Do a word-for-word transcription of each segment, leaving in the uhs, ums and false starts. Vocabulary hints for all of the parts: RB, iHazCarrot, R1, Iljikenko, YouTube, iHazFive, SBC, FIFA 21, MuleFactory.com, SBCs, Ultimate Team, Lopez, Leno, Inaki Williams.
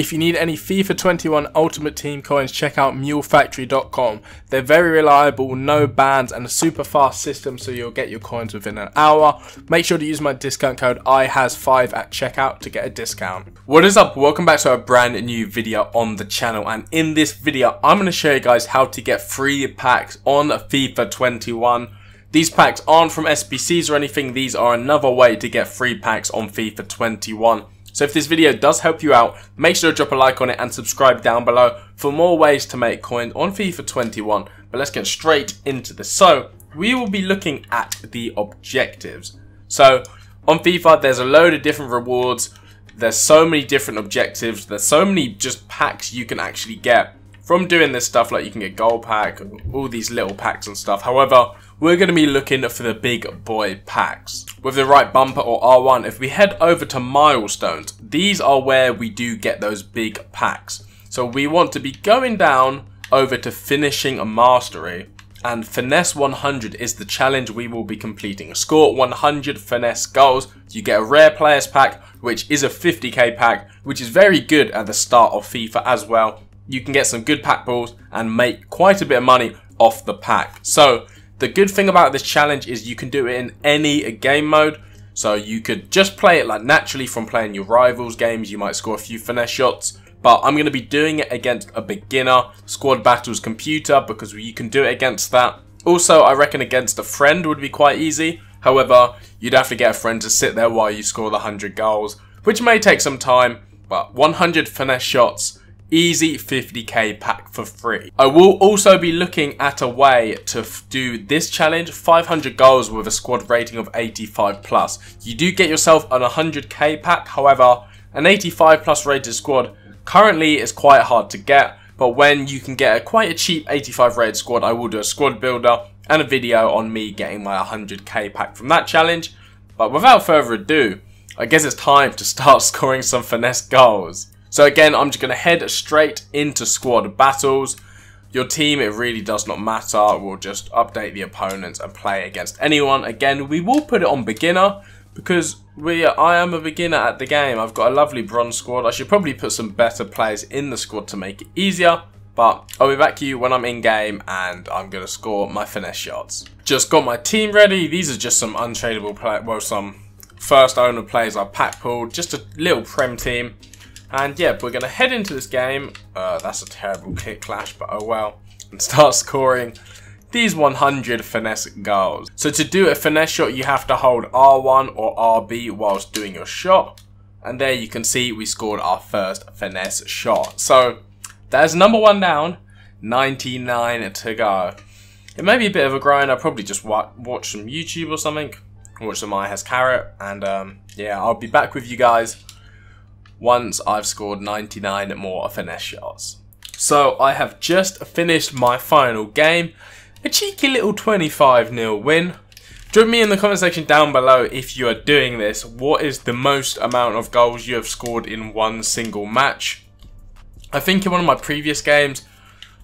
If you need any FIFA twenty-one Ultimate Team coins, check out Mule Factory dot com. They're very reliable, no bans, and a super fast system, so you'll get your coins within an hour. Make sure to use my discount code I H A S five at checkout to get a discount. What is up? Welcome back to a brand new video on the channel, and in this video I'm going to show you guys how to get free packs on FIFA twenty-one. These packs aren't from S B Cs or anything, these are another way to get free packs on FIFA twenty-one. So if this video does help you out, make sure to drop a like on it and subscribe down below for more ways to make coins on FIFA twenty-one. But let's get straight into this. So we will be looking at the objectives. So on FIFA there's a load of different rewards, there's so many different objectives, there's so many just packs you can actually get from doing this stuff. Like you can get gold pack, all these little packs and stuff. However, we're going to be looking for the big boy packs. With the right bumper or R one, if we head over to milestones, these are where we do get those big packs. So we want to be going down over to finishing a mastery, and finesse one hundred is the challenge we will be completing. Score one hundred finesse goals, you get a rare players pack, which is a fifty K pack, which is very good at the start of FIFA as well. You can get some good pack balls and make quite a bit of money off the pack. So the good thing about this challenge is you can do it in any game mode. So you could just play it like naturally from playing your rivals games. You might score a few finesse shots. But I'm going to be doing it against a beginner. Squad battles computer, because you can do it against that. Also, I reckon against a friend would be quite easy. However, you'd have to get a friend to sit there while you score the one hundred goals, which may take some time. But one hundred finesse shots, easy fifty K pack for free. I will also be looking at a way to do this challenge, five hundred goals with a squad rating of eighty-five plus. You do get yourself an one hundred K pack, however, an eighty-five plus rated squad currently is quite hard to get, but when you can get a quite a cheap eighty-five rated squad, I will do a squad builder and a video on me getting my one hundred K pack from that challenge. But without further ado, I guess it's time to start scoring some finesse goals. So again, I'm just going to head straight into squad battles. Your team, it really does not matter. We'll just update the opponents and play against anyone. Again, we will put it on beginner because we are, I am a beginner at the game. I've got a lovely bronze squad. I should probably put some better players in the squad to make it easier. But I'll be back to you when I'm in game and I'm going to score my finesse shots. Just got my team ready. These are just some untradeable players. Well, some first owner players I pack pulled. Just a little prem team. And yeah, we're going to head into this game, uh, that's a terrible kick clash, but oh well, and start scoring these one hundred finesse goals. So to do a finesse shot, you have to hold R one or R B whilst doing your shot. And there you can see we scored our first finesse shot. So there's number one down, ninety-nine to go. It may be a bit of a grind. I'll probably just wa watch some YouTube or something, watch some I Has Carrot, and um, yeah, I'll be back with you guys once I've scored ninety-nine more finesse shots. So I have just finished my final game, a cheeky little twenty-five nil win. Drop me in the comment section down below if you are doing this, what is the most amount of goals you have scored in one single match? I think in one of my previous games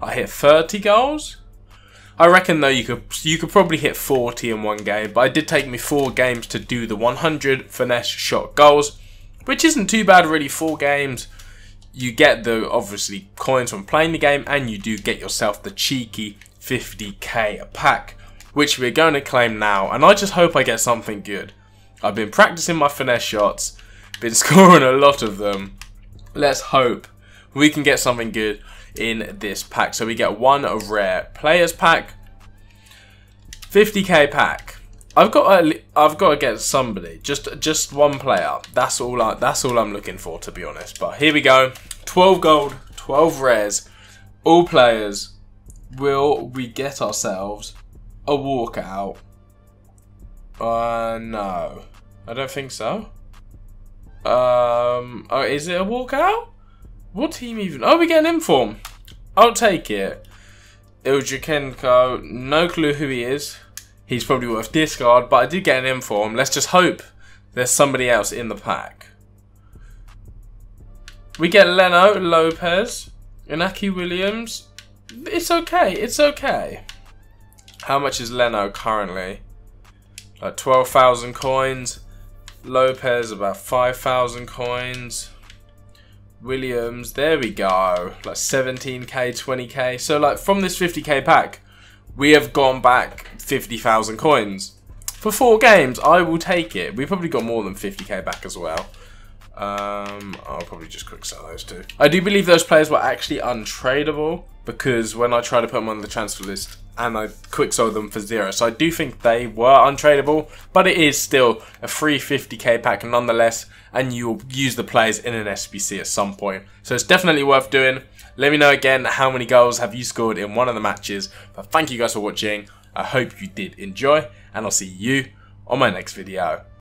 I hit thirty goals. I reckon though you could you could probably hit forty in one game, but it did take me four games to do the one hundred finesse shot goals, which isn't too bad really. Four games, you get the obviously coins from playing the game, and you do get yourself the cheeky fifty K pack, which we're going to claim now, and I just hope I get something good. I've been practicing my finesse shots, been scoring a lot of them. Let's hope we can get something good in this pack. So we get one rare players pack, fifty K pack. I've got to, I've got to get somebody, just just one player. That's all I, that's all I'm looking for, to be honest. But here we go, twelve gold, twelve rares, all players. Will we get ourselves a walkout? Uh, no, I don't think so. Um, oh, is it a walkout? What team even? Oh, we get an inform. I'll take it. Iljikenko, no clue who he is. He's probably worth discard, but I did get an inform. Let's just hope there's somebody else in the pack. We get Leno, Lopez, Inaki Williams. It's okay, it's okay. How much is Leno currently? Like twelve thousand coins. Lopez about five thousand coins. Williams, there we go, like seventeen K, twenty K. So like from this fifty K pack, we have gone back fifty thousand coins. For four games, I will take it. We probably got more than fifty K back as well. Um, I'll probably just quick sell those two. I do believe those players were actually untradeable, because when I tried to put them on the transfer list and I quick sold them for zero. So I do think they were untradeable, but it is still a free fifty K pack nonetheless, and you'll use the players in an S B C at some point. So it's definitely worth doing. Let me know again how many goals have you scored in one of the matches. But thank you guys for watching. I hope you did enjoy, and I'll see you on my next video.